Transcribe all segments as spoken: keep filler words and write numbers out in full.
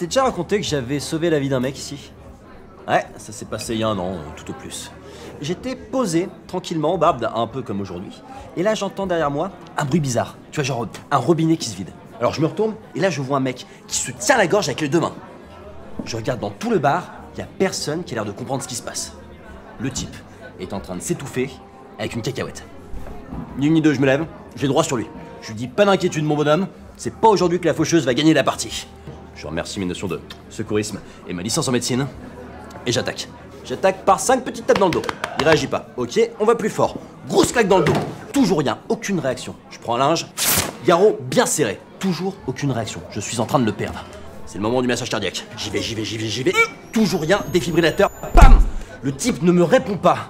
t'ai déjà raconté que j'avais sauvé la vie d'un mec ici? Ouais, ça s'est passé il y a un an, tout au plus. J'étais posé, tranquillement, bah, un peu comme aujourd'hui. Et là, j'entends derrière moi un bruit bizarre. Tu vois, genre un robinet qui se vide. Alors je me retourne, et là, je vois un mec qui se tient la gorge avec les deux mains. Je regarde dans tout le bar, il n'y a personne qui a l'air de comprendre ce qui se passe. Le type est en train de s'étouffer avec une cacahuète. Ni une ni deux, je me lève, j'ai droit sur lui. Je lui dis pas d'inquiétude, mon bonhomme, c'est pas aujourd'hui que la faucheuse va gagner la partie. Je remercie mes notions de secourisme et ma licence en médecine. Et j'attaque. J'attaque par cinq petites tapes dans le dos. Il réagit pas. Ok, on va plus fort. Grosse claque dans le dos. Toujours rien, aucune réaction. Je prends un linge. Garrot bien serré. Toujours aucune réaction. Je suis en train de le perdre. C'est le moment du massage cardiaque. J'y vais, j'y vais, j'y vais, j'y vais. Toujours rien, défibrillateur. Pam! Le type ne me répond pas.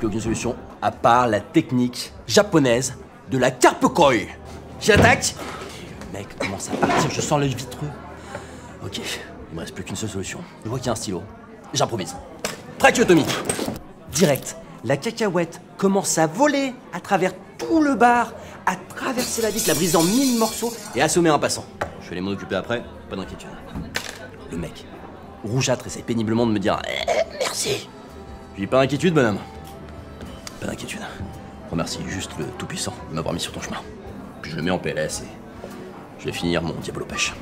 Plus aucune solution, à part la technique japonaise de la carpe koi. J'attaque. Le mec commence à partir, je sens l'œil vitreux. Ok, il me reste plus qu'une seule solution. Je vois qu'il y a un stylo. J'improvise. Trachéotomie. Direct, la cacahuète commence à voler à travers tout le bar, à traverser la vitre, la briser en mille morceaux et assommer un passant. Je vais aller m'en occuper après, pas d'inquiétude. Le mec, rougeâtre, essaie péniblement de me dire eh, merci. Je dis pas d'inquiétude, bonhomme. Pas d'inquiétude. Remercie juste le Tout-Puissant de m'avoir mis sur ton chemin. Puis je le mets en P L S et je vais finir mon diable aux pêches.